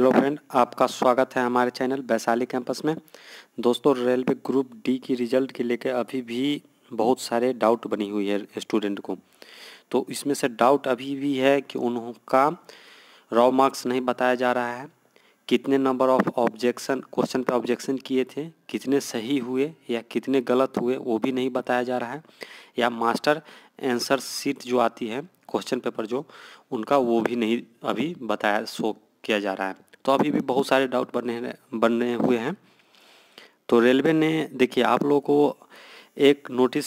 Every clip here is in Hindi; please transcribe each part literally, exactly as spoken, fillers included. हेलो फ्रेंड, आपका स्वागत है हमारे चैनल वैशाली कैंपस में। दोस्तों, रेलवे ग्रुप डी की रिजल्ट के लेकर अभी भी बहुत सारे डाउट बनी हुई है स्टूडेंट को। तो इसमें से डाउट अभी भी है कि उनका रॉ मार्क्स नहीं बताया जा रहा है, कितने नंबर ऑफ ऑब्जेक्शन क्वेश्चन पे ऑब्जेक्शन किए थे, कितने सही हुए या कितने गलत हुए वो भी नहीं बताया जा रहा है, या मास्टर आंसर शीट जो आती है क्वेश्चन पेपर जो उनका वो भी नहीं अभी बताया शो किया जा रहा है। तो अभी भी बहुत सारे डाउट बनने बनने हुए हैं। तो रेलवे ने देखिए आप लोगों को एक नोटिस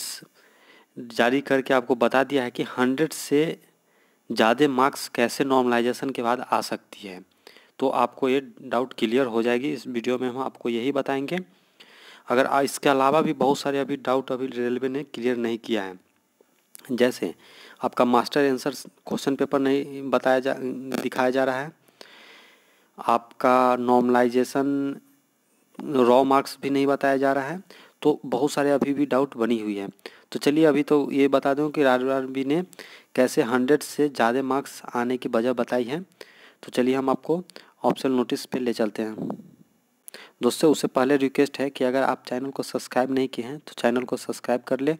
जारी करके आपको बता दिया है कि हंड्रेड से ज़्यादा मार्क्स कैसे नॉर्मलाइजेशन के बाद आ सकती है। तो आपको ये डाउट क्लियर हो जाएगी, इस वीडियो में हम आपको यही बताएंगे। अगर इसके अलावा भी बहुत सारे अभी डाउट अभी रेलवे ने क्लियर नहीं किया है, जैसे आपका मास्टर आंसर क्वेश्चन पेपर नहीं बताया जा दिखाया जा रहा है, आपका नॉर्मलाइजेशन रॉ मार्क्स भी नहीं बताया जा रहा है। तो बहुत सारे अभी भी डाउट बनी हुई है। तो चलिए अभी तो ये बता दूं कि आरआरबी ने कैसे हंड्रेड से ज़्यादा मार्क्स आने की वजह बताई है। तो चलिए हम आपको ऑप्शन नोटिस पे ले चलते हैं। दोस्तों, उससे पहले रिक्वेस्ट है कि अगर आप चैनल को सब्सक्राइब नहीं किए हैं तो चैनल को सब्सक्राइब कर लें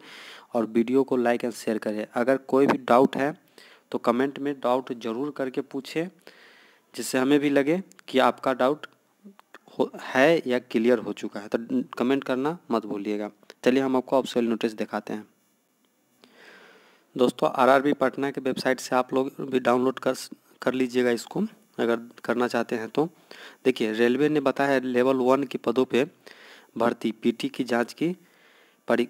और वीडियो को लाइक एंड शेयर करें। अगर कोई भी डाउट है तो कमेंट में डाउट ज़रूर करके पूछें, जिससे हमें भी लगे कि आपका डाउट है या क्लियर हो चुका है। तो कमेंट करना मत भूलिएगा। चलिए हम आपको ऑप्शनल नोटिस दिखाते हैं। दोस्तों, आरआरबी पटना के वेबसाइट से आप लोग भी डाउनलोड कर कर लीजिएगा इसको, अगर करना चाहते हैं तो। देखिए, रेलवे ने बताया है लेवल वन के पदों पे भर्ती पीटी की जांच की परि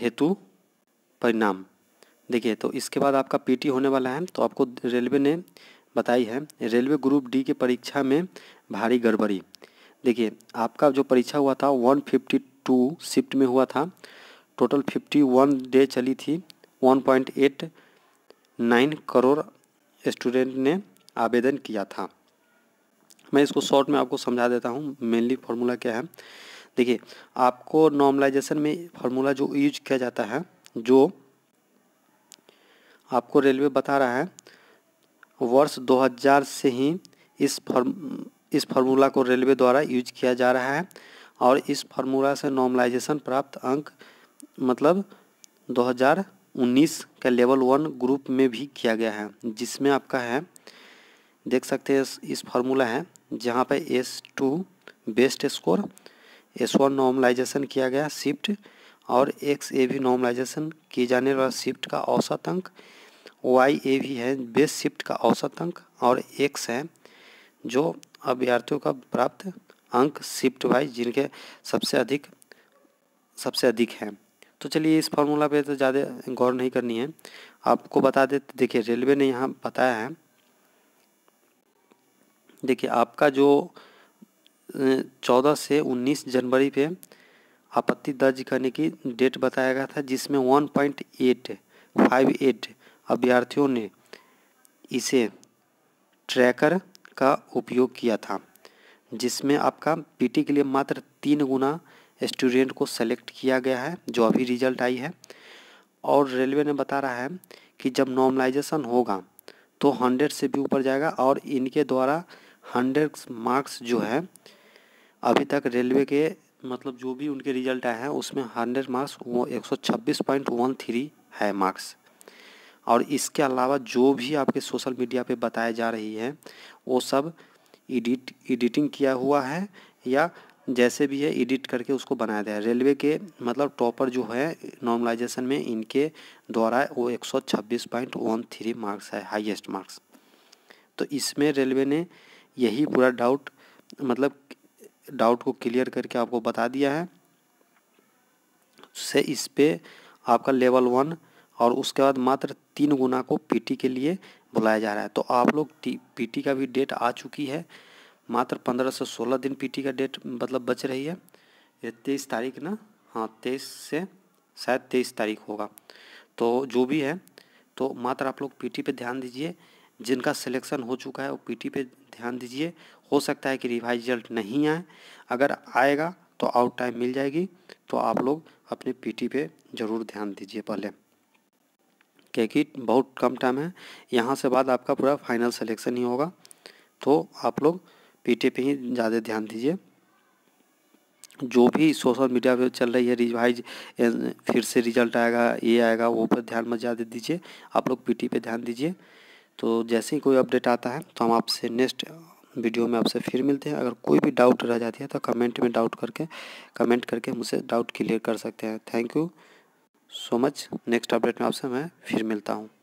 हेतु परिणाम। देखिए, तो इसके बाद आपका पीटी होने वाला है। तो आपको रेलवे ने बताई है रेलवे ग्रुप डी के परीक्षा में भारी गड़बड़ी। देखिए, आपका जो परीक्षा हुआ था एक सौ बावन शिफ्ट में हुआ था, टोटल इक्यावन डे चली थी। एक पॉइंट आठ नौ करोड़ स्टूडेंट ने आवेदन किया था। मैं इसको शॉर्ट में आपको समझा देता हूँ, मेनली फार्मूला क्या है। देखिए, आपको नॉर्मलाइजेशन में फार्मूला जो यूज किया जाता है, जो आपको रेलवे बता रहा है, वर्ष दो हज़ार से ही इस फॉर्म इस फार्मूला को रेलवे द्वारा यूज किया जा रहा है और इस फार्मूला से नॉर्मलाइजेशन प्राप्त अंक मतलब दो हज़ार उन्नीस का लेवल वन ग्रुप में भी किया गया है, जिसमें आपका है, देख सकते हैं इस फार्मूला है जहां पर S two best score, S one normalisation किया गया शिफ्ट और एक्स ए भी नॉर्मलाइजेशन किए जाने वाला शिफ्ट का औसत अंक, वाई ए भी है बेस शिफ्ट का औसत अंक और एक्स है जो अभ्यर्थियों का प्राप्त अंक शिफ्ट वाइज जिनके सबसे अधिक सबसे अधिक हैं। तो चलिए इस फार्मूला पे तो ज़्यादा गौर नहीं करनी है, आपको बता देते। देखिए, रेलवे ने यहाँ बताया है, देखिए आपका जो चौदह से उन्नीस जनवरी पे आपत्ति दर्ज करने की डेट बताया गया था, जिसमें one point eight five eight अभ्यर्थियों ने इसे ट्रैकर का उपयोग किया था, जिसमें आपका पीटी के लिए मात्र तीन गुना स्टूडेंट को सेलेक्ट किया गया है जो अभी रिजल्ट आई है। और रेलवे ने बता रहा है कि जब नॉर्मलाइजेशन होगा तो हंड्रेड से भी ऊपर जाएगा और इनके द्वारा हंड्रेड मार्क्स जो है अभी तक रेलवे के मतलब जो भी उनके रिजल्ट आए हैं उसमें हंड्रेड मार्क्स वो एक सौ छब्बीस पॉइंट वन थ्री है मार्क्स। और इसके अलावा जो भी आपके सोशल मीडिया पे बताया जा रही है वो सब एडिट एडिटिंग किया हुआ है या जैसे भी है एडिट करके उसको बनाया गया है। रेलवे के मतलब टॉपर जो है नॉर्मलाइजेशन में इनके द्वारा वो एक सौ छब्बीस पॉइंट एक तीन मार्क्स है, हाईएस्ट मार्क्स। तो इसमें रेलवे ने यही पूरा डाउट मतलब डाउट को क्लियर करके आपको बता दिया है। से इस पर आपका लेवल वन और उसके बाद मात्र तीन गुना को पीटी के लिए बुलाया जा रहा है। तो आप लोग पीटी का भी डेट आ चुकी है, मात्र पंद्रह से सोलह दिन पीटी का डेट मतलब बच रही है। ये तेईस तारीख ना, हाँ तेईस से शायद तेईस तारीख होगा। तो जो भी है, तो मात्र आप लोग पीटी पे ध्यान दीजिए। जिनका सिलेक्शन हो चुका है वो पीटी पे ध्यान दीजिए। हो सकता है कि रिवाइज रिजल्ट नहीं आए, अगर आएगा तो आउट टाइम मिल जाएगी। तो आप लोग अपने पीटी पे ज़रूर ध्यान दीजिए पहले, क्योंकि बहुत कम टाइम है। यहाँ से बाद आपका पूरा फाइनल सिलेक्शन ही होगा। तो आप लोग पीटे पे ही ज़्यादा ध्यान दीजिए। जो भी सोशल मीडिया पे चल रही है रिवाइज फिर से रिजल्ट आएगा ये आएगा वो पर ध्यान मत ज़्यादा दीजिए, आप लोग पीटी पे ध्यान दीजिए। तो जैसे ही कोई अपडेट आता है तो हम आपसे नेक्स्ट वीडियो में आपसे फिर मिलते हैं। अगर कोई भी डाउट रह जाती है तो कमेंट में डाउट करके कमेंट करके मुझसे डाउट क्लियर कर सकते हैं। Thank you so much. Next update में आपसे मैं फिर मिलता हूँ।